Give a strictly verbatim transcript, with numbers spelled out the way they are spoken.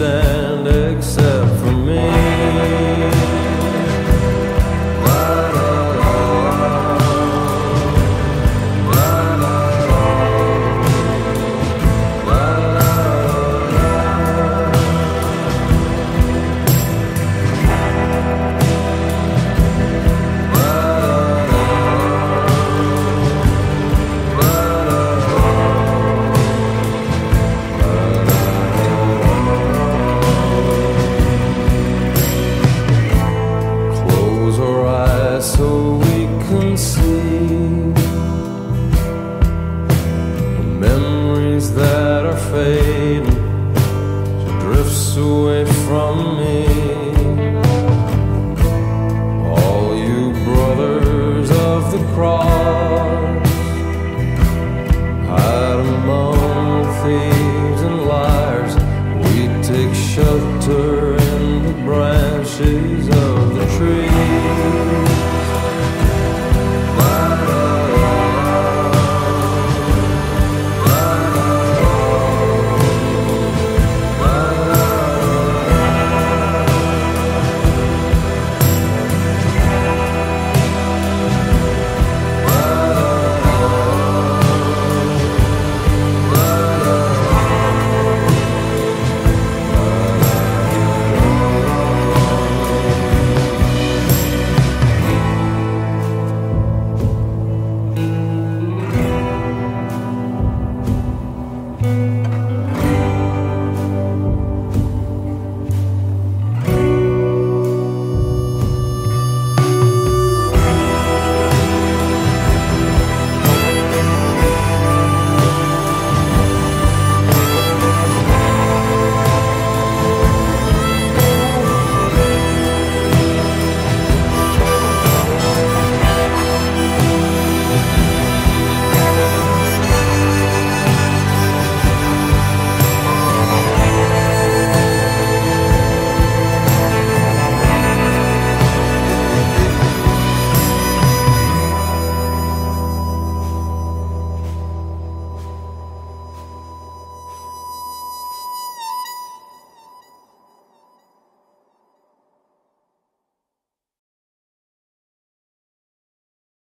understand.